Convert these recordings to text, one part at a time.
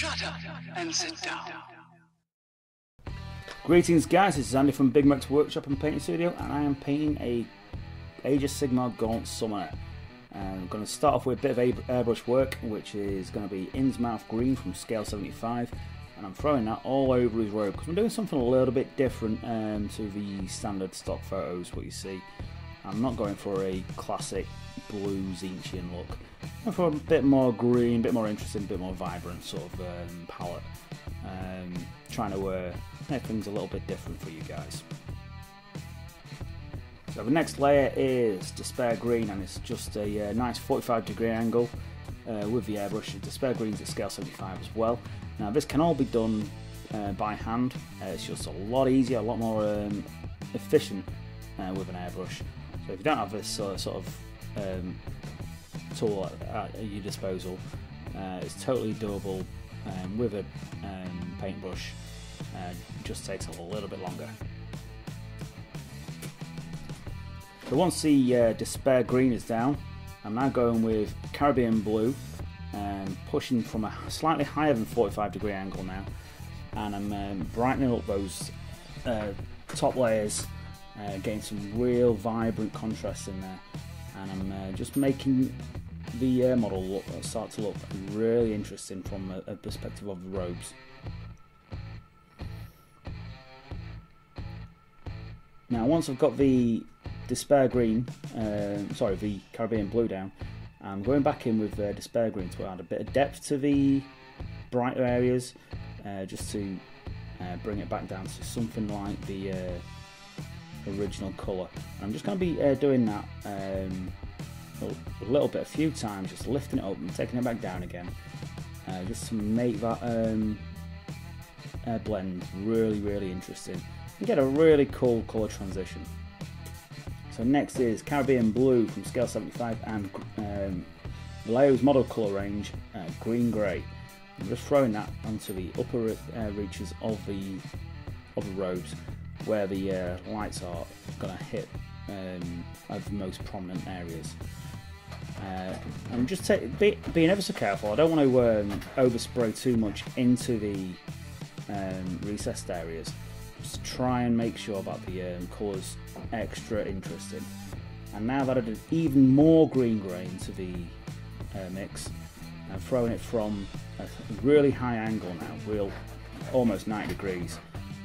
Shut up and sit down. Greetings guys, this is Andy from Big Mek's Workshop and Painting Studio, and I am painting a Age of Sigmar Gaunt Summoner. I'm going to start off with a bit of airbrush work, which is going to be Innsmouth Green from Scale 75, and I'm throwing that all over his robe because I'm doing something a little bit different to the standard stock photos, what you see. I'm not going for a classic blue Tzeentchian look. I'm for a bit more green, a bit more interesting, a bit more vibrant sort of palette. Trying to make things a little bit different for you guys. So the next layer is Despair Green, and it's just a nice 45-degree angle with the airbrush. Despair Green's at scale 75 as well. Now this can all be done by hand. It's just a lot easier, a lot more efficient with an airbrush. So if you don't have this sort of tool at your disposal, it's totally doable with a paintbrush. Just takes a little bit longer. So once the Despair Green is down, I'm now going with Caribbean Blue and pushing from a slightly higher than 45-degree angle now, and I'm brightening up those top layers, getting some real vibrant contrast in there, and I'm just making the model start to look really interesting from a perspective of the robes. Now once I've got the Despair Green, sorry, the Caribbean Blue down, I'm going back in with Despair Green to add a bit of depth to the brighter areas, just to bring it back down to something like the original colour. I'm just going to be doing that a little bit, a few times, just lifting it up and taking it back down again, just to make that blend really interesting and get a really cool colour transition. So next is Caribbean Blue from Scale 75 and Vallejo's model colour range, Green Grey. I'm just throwing that onto the upper reaches of the robes, where the lights are going to hit over the most prominent areas. I'm just being ever so careful. I don't want to overspray too much into the recessed areas. Just try and make sure that the colour's extra interesting. And now that I did even more green grain to the mix, I'm throwing it from a really high angle now, real almost 90 degrees,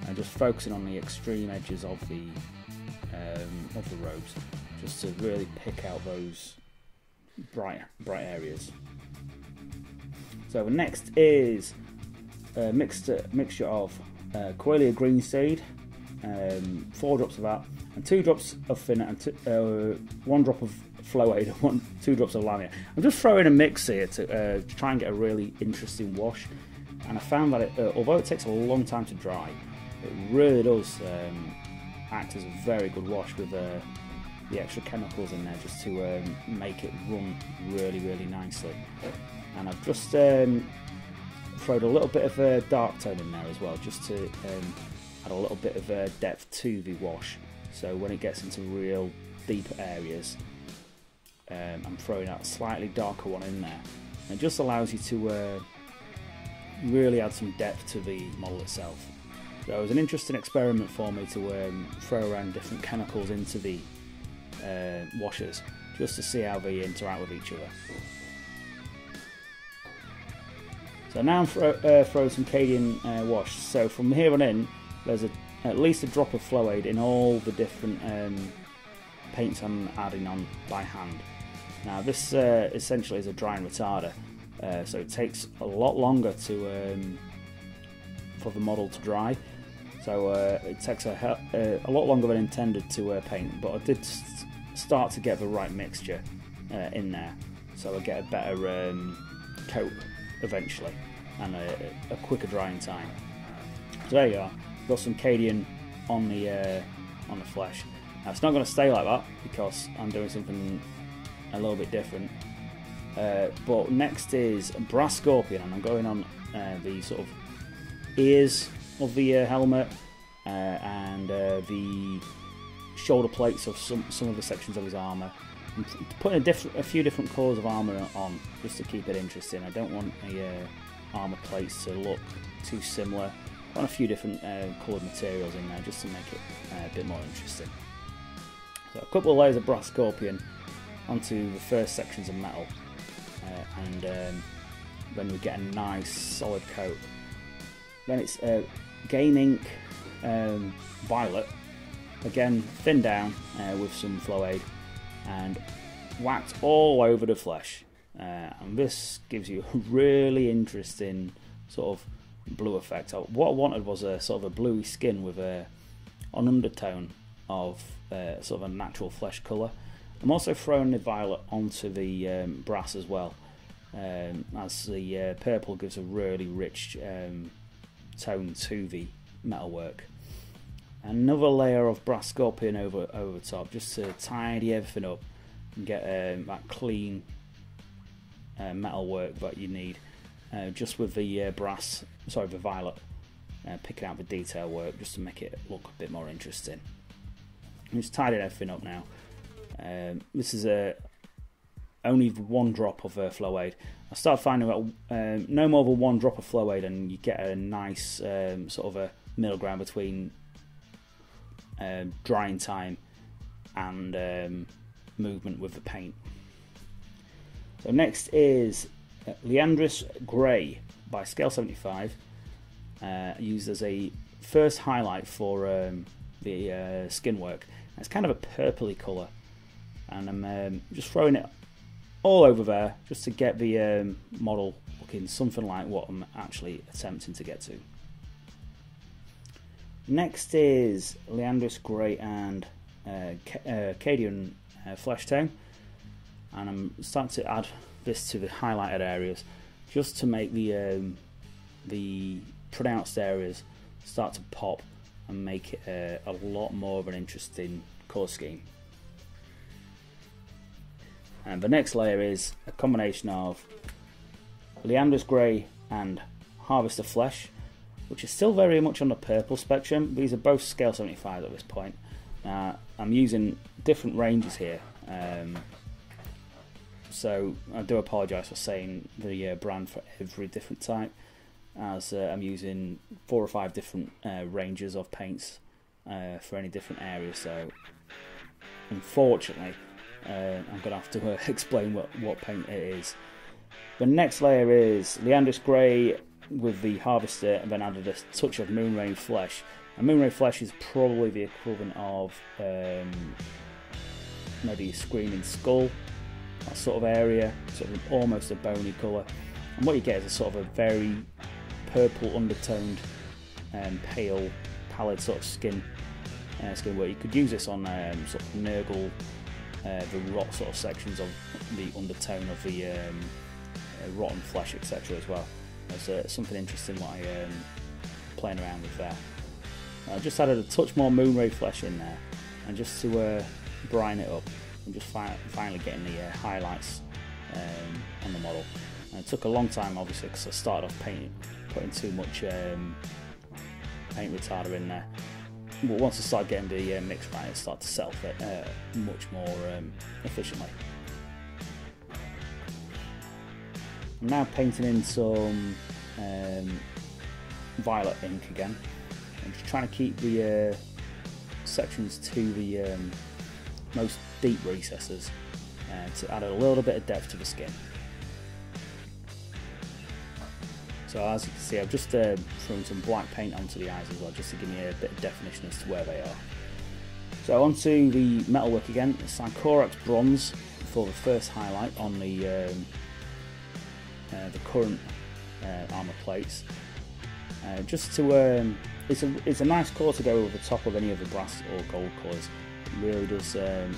and just focusing on the extreme edges of the robes, just to really pick out those bright areas. So next is a mixture of Coelia Green Seed, 4 drops of that, and 2 drops of thinner, and 1 drop of flow aid, and 2 drops of laminar. I'm just throwing a mix here to try and get a really interesting wash, and I found that it, although it takes a long time to dry, it really does act as a very good wash with the extra chemicals in there, just to make it run really nicely. And I've just thrown a little bit of a dark tone in there as well, just to add a little bit of depth to the wash, so when it gets into real deep areas, I'm throwing out a slightly darker one in there, and it just allows you to really add some depth to the model itself. So it was an interesting experiment for me to throw around different chemicals into the washers, just to see how they interact with each other. So now I'm throwing some Cadian wash. So from here on in, there's at least a drop of flow aid in all the different paints I'm adding on by hand. Now this essentially is a drying retarder, so it takes a lot longer to for the model to dry. So it takes a lot longer than intended to paint, but I did start to get the right mixture in there, so I get a better coat eventually, and a quicker drying time. So there you are, got some Cadian on the flesh. Now it's not going to stay like that because I'm doing something a little bit different. But next is Brass Scorpion, and I'm going on the sort of ears of the helmet and the shoulder plates of some of the sections of his armour. I'm putting a few different colours of armour on, just to keep it interesting. I don't want a armor plates to look too similar. Put on a few different coloured materials in there just to make it a bit more interesting. So a couple of layers of Brass Scorpion onto the first sections of metal, and then we get a nice solid coat. Then it's Game Ink Violet, again thinned down with some Flow Aid, and waxed all over the flesh, and this gives you a really interesting sort of blue effect. What I wanted was a sort of a bluey skin with an undertone of sort of a natural flesh colour. I'm also throwing the violet onto the brass as well, as the purple gives a really rich tone to the metalwork. Another layer of Brass Scorpion over top, just to tidy everything up and get that clean metalwork that you need, just with the violet, picking out the detail work just to make it look a bit more interesting. I'm just tidying everything up now. This is only one drop of Flow Aid. I started finding out no more than one drop of Flow Aid and you get a nice sort of a middle ground between drying time and movement with the paint. So next is Leandris Grey by Scale 75, used as a first highlight for the skin work. And it's kind of a purpley colour, and I'm just throwing it all over there just to get the model looking something like what I'm actually attempting to get to. Next is Leandris Grey and Cadian Flesh Tone, and I'm starting to add this to the highlighted areas just to make the pronounced areas start to pop and make it a lot more of an interesting colour scheme. And the next layer is a combination of Leandris Grey and Harvester Flesh, which is still very much on the purple spectrum. These are both Scale 75 at this point. I'm using different ranges here, so I do apologise for saying the brand for every different type, as I'm using 4 or 5 different ranges of paints for any different area, so unfortunately I'm going to have to explain what paint it is. The next layer is Leandris Grey with the Harvester, and then added a touch of Moonray Flesh. And Moonray Flesh is probably the equivalent of maybe Screaming Skull, that sort of area, sort of almost a bony colour. And what you get is a sort of a very purple undertoned and pale, pallid sort of skin work. You could use this on sort of Nurgle, the rot sort of sections of the undertone of the rotten flesh, etc. as well. That's something interesting what I'm playing around with there. I just added a touch more Moonray Flesh in there, and just to brine it up, I'm just finally getting the highlights on the model. And it took a long time, obviously, because I started off putting too much paint retarder in there. But once I start getting the mix right, it starts to settle much more efficiently. I'm now painting in some violet ink again. I'm just trying to keep the sections to the most deep recesses to add a little bit of depth to the skin. So as you can see, I've just thrown some black paint onto the eyes as well, just to give me a bit of definition as to where they are. So onto the metalwork again, Sycorax Bronze for the first highlight on the current armour plates. Just to, it's a nice colour to go over the top of any of the brass or gold colours. It really does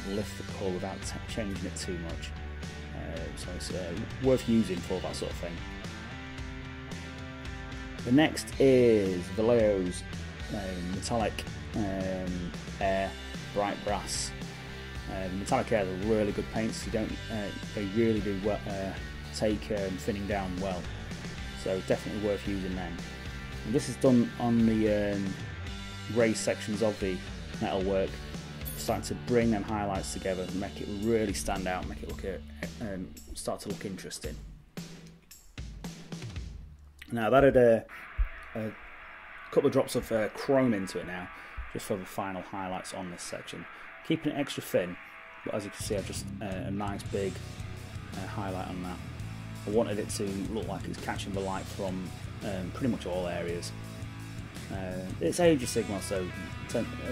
lift the colour without changing it too much. So it's worth using for that sort of thing. The next is Vallejo's Metallic Air Bright Brass. Metallic Air are really good paints. You don't, they really do well, take thinning down well, so definitely worth using them. And this is done on the raised sections of the metalwork, starting to bring them highlights together and make it really stand out, make it look start to look interesting. Now that had a couple of drops of chrome into it now, just for the final highlights on this section. Keeping it extra thin, but as you can see I've just a nice big highlight on that. I wanted it to look like it's catching the light from pretty much all areas. It's Age of Sigmar, so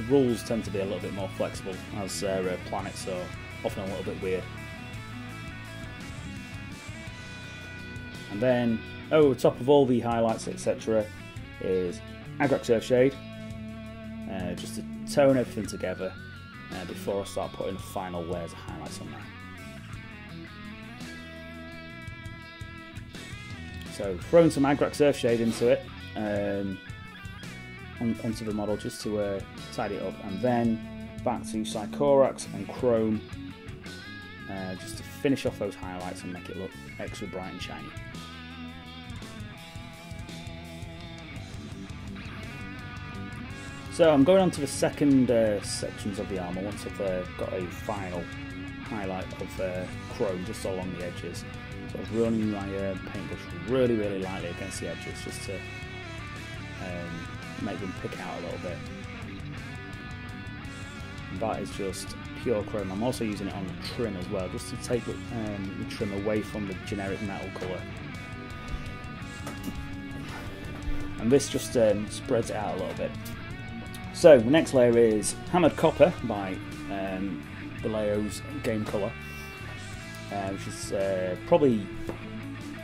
rules tend to be a little bit more flexible, as planets are often a little bit weird. And then over the top of all the highlights etc. is Agrax Earthshade, just to tone everything together before I start putting the final layers of highlights on there. So throwing some Agrax Earthshade into it, onto the model just to tidy it up, and then back to Sycorax and Chrome just to finish off those highlights and make it look extra bright and shiny. So I'm going on to the second sections of the armour once I've got a final highlight of chrome just along the edges. So I'm running my paintbrush really lightly against the edges just to make them pick out a little bit. And that is just pure chrome. I'm also using it on the trim as well, just to take the trim away from the generic metal colour. And this just spreads it out a little bit. So the next layer is Hammered Copper by Vallejo's Game Colour, which is probably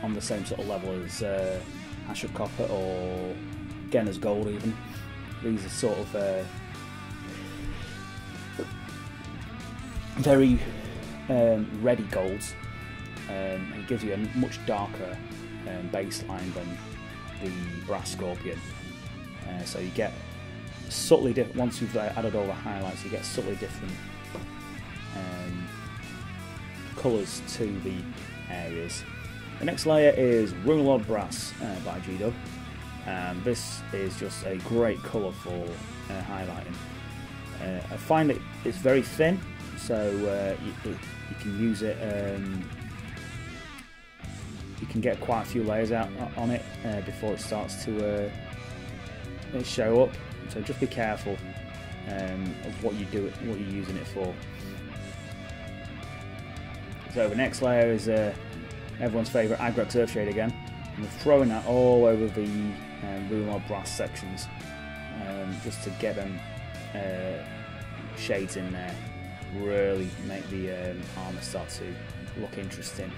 on the same sort of level as Ash of Copper or Genna's Gold even. These are sort of very reddy golds, and it gives you a much darker baseline than the Brass Scorpion, so you get subtly different. Once you've added all the highlights, you get subtly different colours to the areas. The next layer is Runelord Brass by GW. This is just a great colour for highlighting. I find that it's very thin, so you can use it. You can get quite a few layers out on it before it starts to show up. So just be careful of what you're using it for. So the next layer is everyone's favourite Agrax Earthshade again. I'm throwing that all over the Runelord Brass sections just to get them shades in there. Really make the armour start to look interesting.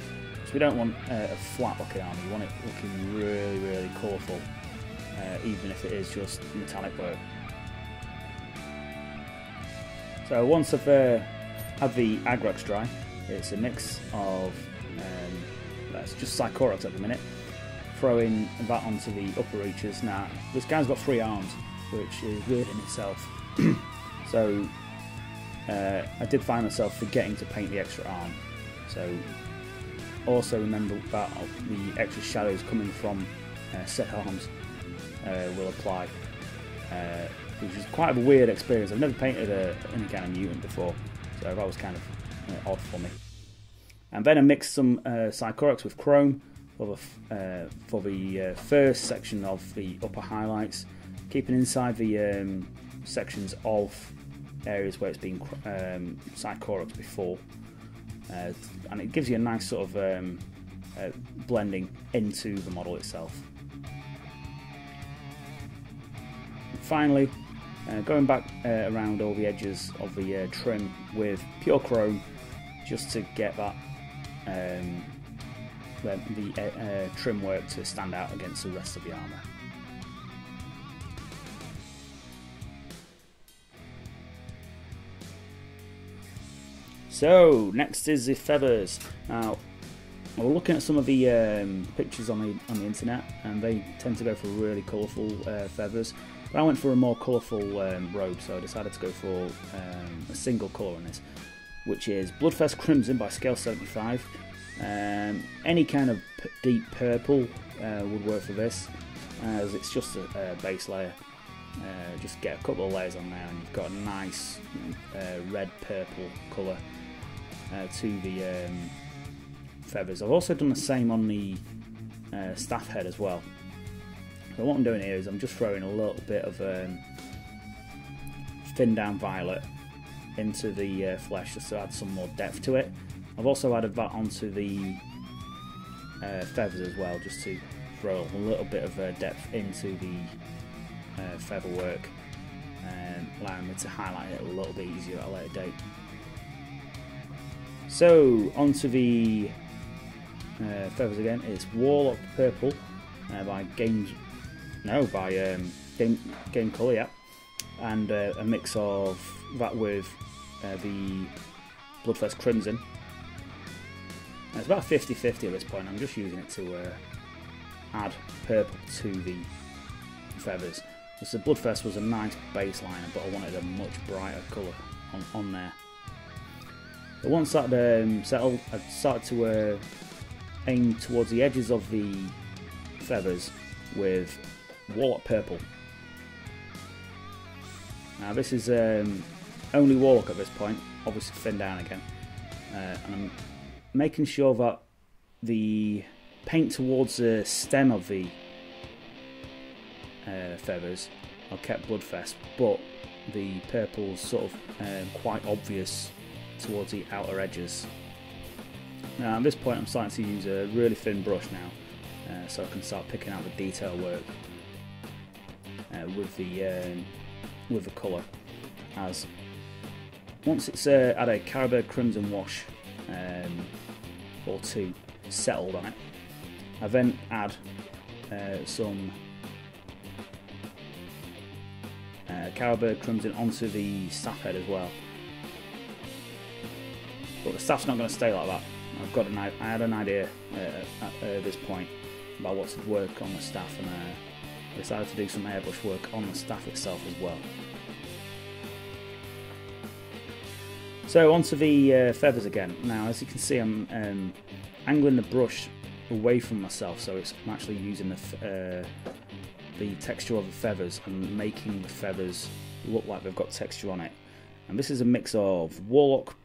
So we don't want a flat looking armour. We want it looking really colourful. Even if it is just metallic work. So once I've had the Agrax dry, it's a mix of that's just Sycorax at the minute, throwing that onto the upper reaches. Now this guy's got three arms, which is weird in itself. So I did find myself forgetting to paint the extra arm. So also remember that the extra shadows coming from set arms will apply, which is quite a weird experience. I've never painted any kind of mutant before, so that was kind of odd for me. And then I mixed some Sycorax with chrome for the first section of the upper highlights, keeping inside the sections of areas where it's been Sycorax before, and it gives you a nice sort of blending into the model itself. Finally, going back around all the edges of the trim with pure chrome, just to get that the trim work to stand out against the rest of the armour. So next is the feathers. Now we're looking at some of the pictures on the internet, and they tend to go for really colourful feathers. I went for a more colourful robe, so I decided to go for a single colour on this, which is Bloodfest Crimson by Scale 75. Any kind of deep purple would work for this, as it's just a base layer. Just get a couple of layers on there and you've got a nice red-purple colour to the feathers. I've also done the same on the staff head as well. But what I'm doing here is I'm just throwing a little bit of thin down violet into the flesh just to add some more depth to it. I've also added that onto the feathers as well, just to throw a little bit of depth into the feather work, allowing me to highlight it a little bit easier at a later date. So onto the feathers again. It's Warlock Purple by Game Colour, yeah, and a mix of that with the Bloodfest Crimson. And it's about 50-50 at this point. I'm just using it to add purple to the feathers. So the Bloodfest was a nice baseliner, but I wanted a much brighter colour on there. But once that settled, I started to aim towards the edges of the feathers with Warlock Purple. Now this is only Warlock at this point, obviously thinned down again, and I'm making sure that the paint towards the stem of the feathers I kept Bloodfest, but the purple's sort of quite obvious towards the outer edges. Now at this point I'm starting to use a really thin brush now, so I can start picking out the detail work with the colour. As once it's at a Carroburg Crimson wash or two settled on it, I then add some Carroburg Crimson onto the staff head as well. But the staff's not going to stay like that. I had an idea at this point about what to work on the staff, and I decided to do some airbrush work on the staff itself as well. So onto the feathers again. Now as you can see, I'm angling the brush away from myself, so I'm actually using the texture of the feathers and making the feathers look like they've got texture on it. And this is a mix of Warlock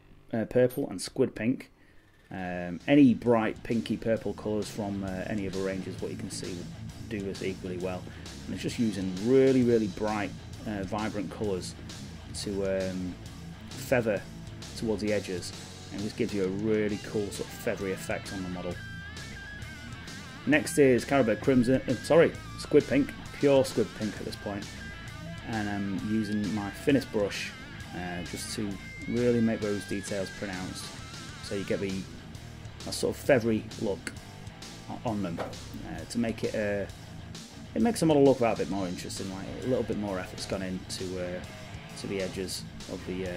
Purple and Squid Pink. Any bright pinky purple colours from any of the ranges, what you can see, do this equally well. And it's just using really, really bright, vibrant colours to feather towards the edges, and this gives you a really cool sort of feathery effect on the model. Next is Carroburg Crimson, Squid Pink, pure Squid Pink at this point, and I'm using my thinnest brush just to really make those details pronounced, so you get a sort of feathery look on them, to make it it makes the model look a bit more interesting. Like a little bit more effort's gone into to the edges of the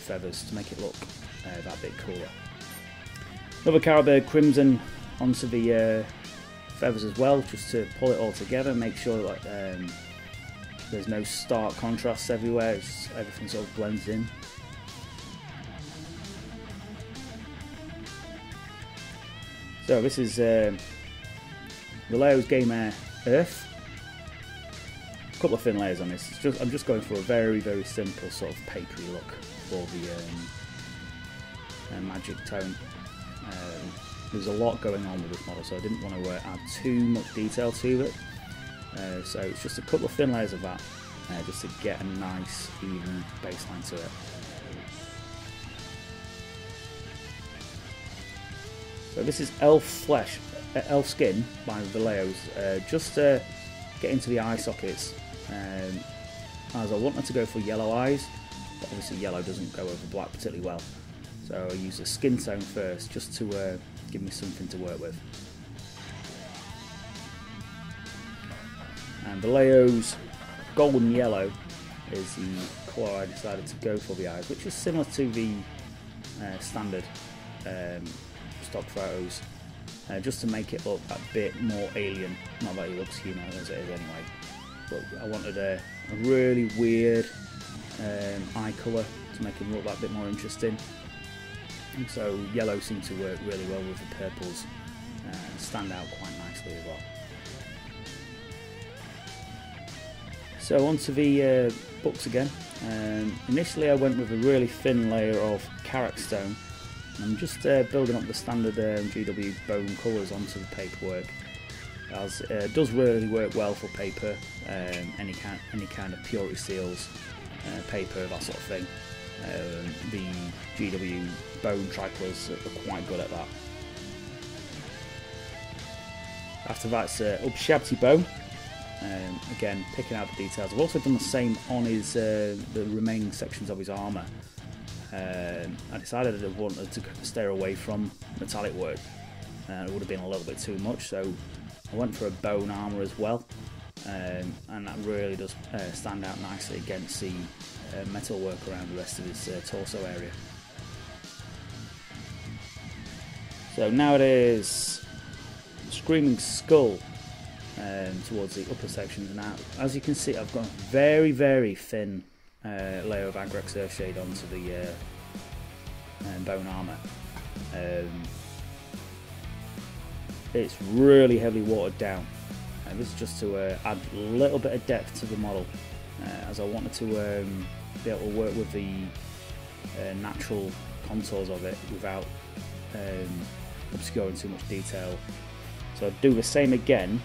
feathers to make it look that bit cooler. Another Carroburg Crimson onto the feathers as well, just to pull it all together, make sure that there's no stark contrasts everywhere. Everything sort of blends in. So this is the Leo's Game Air Earth. A couple of thin layers on this. I'm just going for a very, very simple sort of papery look for the magic tone. There's a lot going on with this model, so I didn't want to add too much detail to it. So it's just a couple of thin layers of that, just to get a nice, even baseline to it. So this is Elf Flesh, Elf Skin by Vallejo's, just to get into the eye sockets, as I wanted to go for yellow eyes, but obviously yellow doesn't go over black particularly well. So I use the skin tone first, just to give me something to work with. And Vallejo's Golden Yellow is the colour I decided to go for the eyes, which is similar to the standard stock photos, just to make it look a bit more alien. Not that it looks human as it is anyway, but I wanted a really weird eye colour to make him look that bit more interesting. And so yellow seemed to work really well with the purples and stand out quite nicely as well. So onto the books again. Initially I went with a really thin layer of Carrick Stone. I'm just building up the standard GW bone colours onto the paperwork, as it does really work well for paper, any kind of purity seals, paper, that sort of thing. The GW Bone Tricolors are quite good at that. After that, it's Shabti Bone. Again, picking out the details. I've also done the same on his the remaining sections of his armour. I decided that I wanted to steer away from metallic work. It would have been a little bit too much, so I went for a bone armour as well, and that really does stand out nicely against the metal work around the rest of his torso area. So now it is Screaming Skull towards the upper sections. Now, as you can see, I've got a very, very thin layer of Agrax Earthshade onto the bone armour. It's really heavily watered down, and this is just to add a little bit of depth to the model, as I wanted to be able to work with the natural contours of it without obscuring too much detail. So I do the same again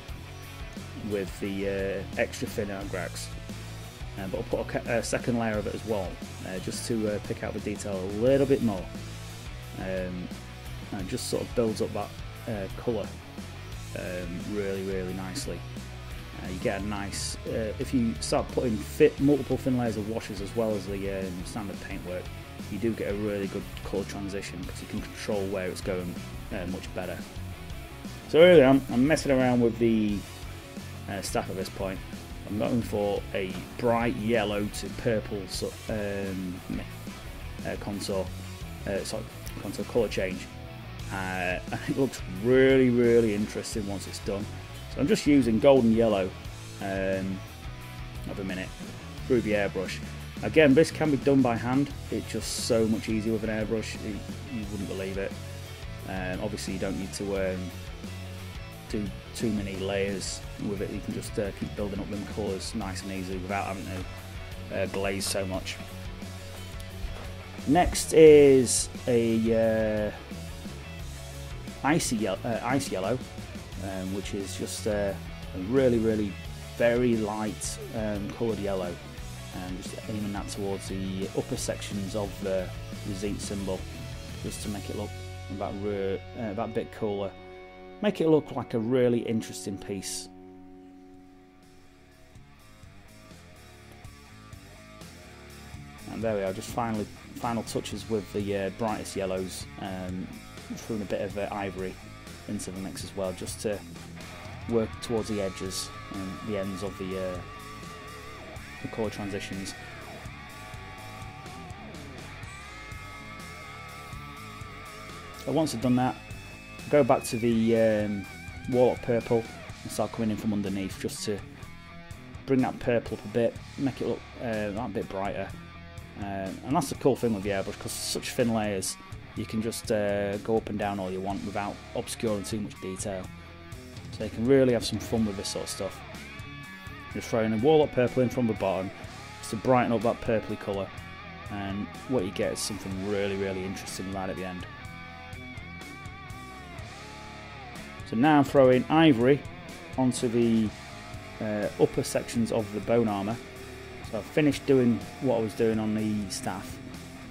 with the extra thin Agrax, but I'll put a second layer of it as well, just to pick out the detail a little bit more, and just sort of builds up that colour really, really nicely. You get a nice, if you start putting multiple thin layers of washes as well as the standard paintwork, you do get a really good colour transition because you can control where it's going much better. So here I am, I'm messing around with the staff at this point. I'm going for a bright yellow to purple sort of, contour, contour colour change. And it looks really, really interesting once it's done. So I'm just using golden yellow of a minute through the airbrush. Again, this can be done by hand. It's just so much easier with an airbrush. You wouldn't believe it. Obviously, you don't need to do too many layers with it. You can just keep building up them colours nice and easy without having to glaze so much. Next is a ice yellow, which is just a really, really very light coloured yellow, and just aiming that towards the upper sections of the Tzeentch symbol, just to make it look that bit cooler, make it look like a really interesting piece. And there we are, just final touches with the brightest yellows. Throwing a bit of ivory into the mix as well, just to work towards the edges and the ends of the colour transitions. So once I've done that, I go back to the Warlock Purple and start coming in from underneath, just to bring that purple up a bit, make it look a bit brighter. And that's the cool thing with the airbrush, because such thin layers, you can just go up and down all you want without obscuring too much detail. So you can really have some fun with this sort of stuff. Just throwing a Warlock Purple in from the bottom just to brighten up that purpley colour, and what you get is something really, really interesting right at the end. So now I'm throwing ivory onto the upper sections of the bone armour. So I've finished doing what I was doing on the staff,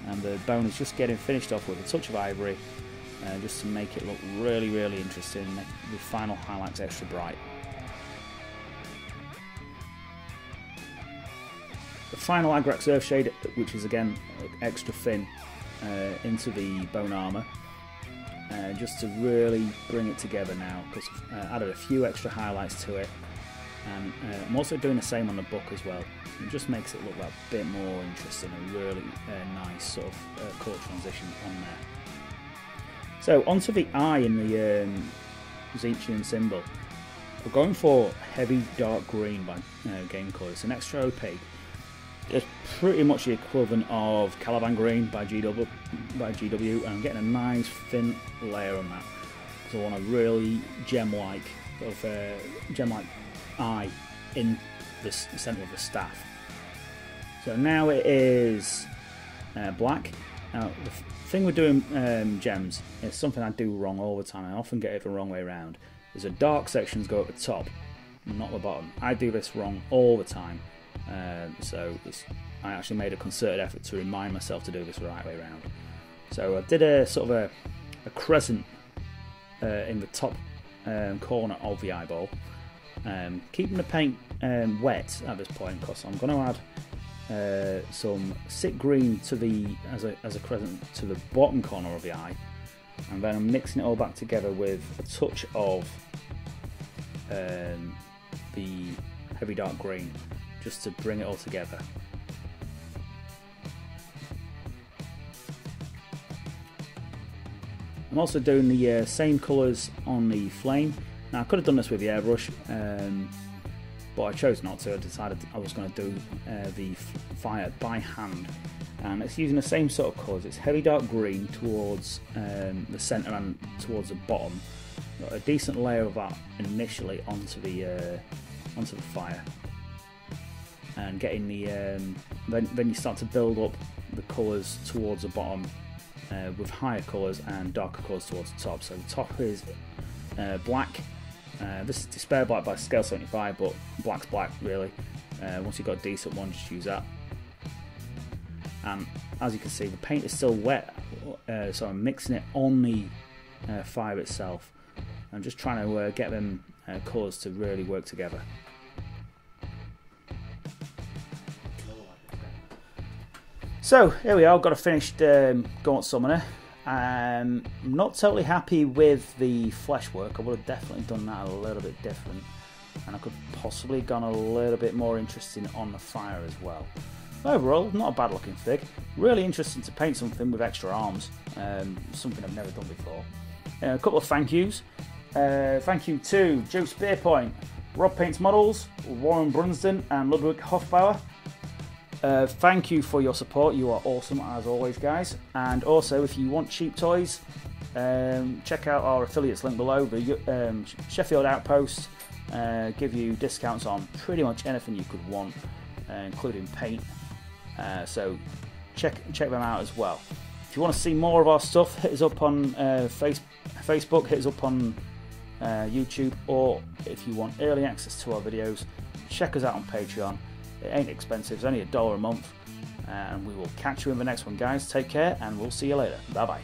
and the bone is just getting finished off with a touch of ivory, just to make it look really, really interesting, make the final highlights extra bright. The final Agrax Earthshade, which is again extra thin, into the bone armour, just to really bring it together now, because I've added a few extra highlights to it, and I'm also doing the same on the book as well. It just makes it look that bit more interesting, a really nice sort of colour transition on there. So onto the eye in the Tzeentchian symbol. We're going for heavy dark green by Game Colour. It's an extra opaque. It's pretty much the equivalent of Caliban Green by GW, and I'm getting a nice thin layer on that. So I want a really gem-like sort of eye in the centre of the staff. So now it is black. Now the thing with doing gems is something I do wrong all the time. I often get it the wrong way around. There's a dark sections go at the top, not the bottom. I do this wrong all the time, so I actually made a concerted effort to remind myself to do this the right way around. So I did a sort of a crescent in the top corner of the eyeball, keeping the paint wet at this point, because I'm going to add some sick green to the as a crescent to the bottom corner of the eye, and then I'm mixing it all back together with a touch of the heavy dark green, just to bring it all together. I'm also doing the same colours on the flame. Now I could have done this with the airbrush, but I chose not to. I decided I was going to do the fire by hand, and it's using the same sort of colours. It's heavy dark green towards the centre and towards the bottom. Got a decent layer of that initially onto the fire, and getting the then you start to build up the colours towards the bottom. With higher colours and darker colours towards the top. So the top is black. This is Despair Black by Scale 75, but black's black really. Once you've got a decent one, just use that. And as you can see, the paint is still wet, so I'm mixing it on the fire itself. I'm just trying to get them colours to really work together. So here we are, got a finished Gaunt Summoner. I'm not totally happy with the flesh work. I would have definitely done that a little bit different, and I could have possibly gone a little bit more interesting on the fire as well. Overall, not a bad looking fig. Really interesting to paint something with extra arms, something I've never done before. A couple of thank yous. Thank you to Joe Spearpoint, Rob Paints Models, Warren Brunsden and Ludwig Hofbauer. Thank you for your support. You are awesome as always, guys. And also, if you want cheap toys, check out our affiliates link below. The Sheffield Outpost give you discounts on pretty much anything you could want, including paint. So check them out as well. If you want to see more of our stuff, hit us up on Facebook, hit us up on YouTube, or if you want early access to our videos, check us out on Patreon. It ain't expensive, it's only $1 a month, and we will catch you in the next one, guys. Take care, and we'll see you later. Bye bye.